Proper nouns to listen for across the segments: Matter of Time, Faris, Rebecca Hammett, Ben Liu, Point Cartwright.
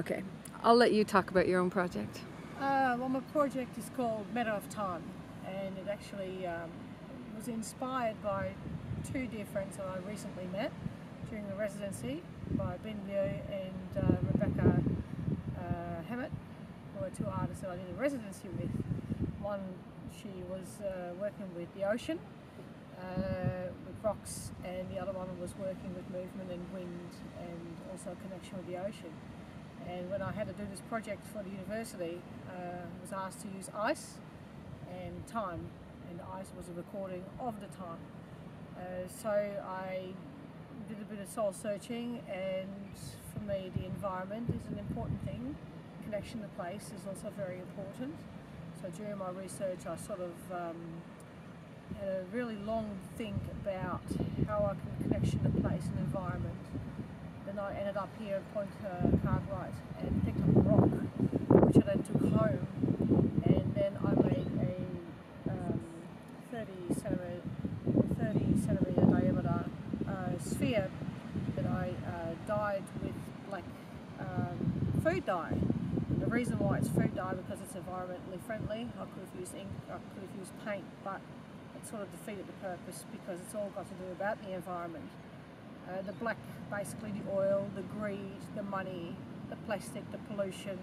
Okay, I'll let you talk about your own project. Well, my project is called Matter of Time, and it actually was inspired by two dear friends that I recently met during the residency, by Ben Liu and Rebecca Hammett, who are two artists that I did a residency with. One, she was working with the ocean, with rocks, and the other one was working with movement and wind and also a connection with the ocean. And when I had to do this project for the university, I was asked to use ice and time, and ice was a recording of the time. So I did a bit of soul searching, and for me the environment is an important thing. Connection to place is also very important. So during my research I sort of had a really long think about how I can connection to place and environment. Then I ended up here at Point Cartwright and picked up a rock, which I then took home, and then I made a 30 centimetre diameter sphere that I dyed with black food dye. The reason why it's food dye because it's environmentally friendly. I could have used ink, I could have used paint, but it sort of defeated the purpose because it's all got to do about the environment. The black, basically the oil, the greed, the money, the plastic, the pollution,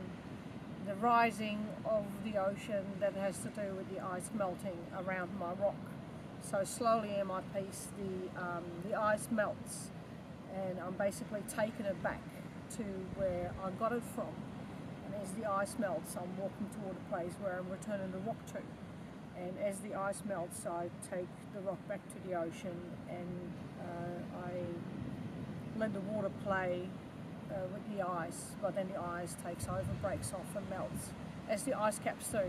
the rising of the ocean that has to do with the ice melting around my rock. So slowly in my piece the ice melts, and I'm basically taking it back to where I got it from. And as the ice melts, I'm walking toward a place where I'm returning the rock to. And as the ice melts, I take the rock back to the ocean, and I let the water play with the ice, but then the ice takes over, breaks off and melts. As the ice caps do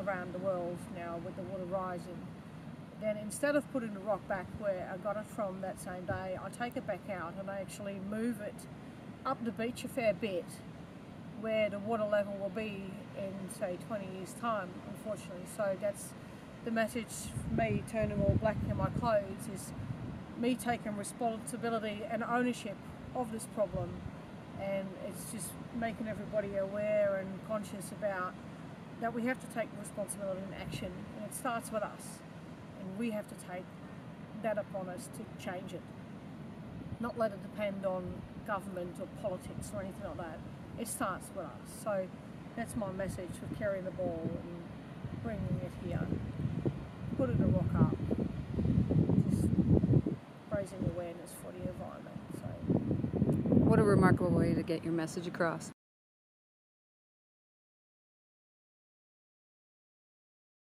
around the world now with the water rising, then instead of putting the rock back where I got it from that same day, I take it back out and I actually move it up the beach a fair bit, where the water level will be in, say, 20 years time, unfortunately. So that's the message for me turning all black in my clothes, is me taking responsibility and ownership of this problem, and it's just making everybody aware and conscious about that we have to take responsibility and action, and it starts with us. And we have to take that upon us to change it. Not let it depend on government or politics or anything like that. It starts with us. So that's my message for carrying the ball and bringing it here. Putting a rock up. Just raising awareness for the environment. So. What a remarkable way to get your message across.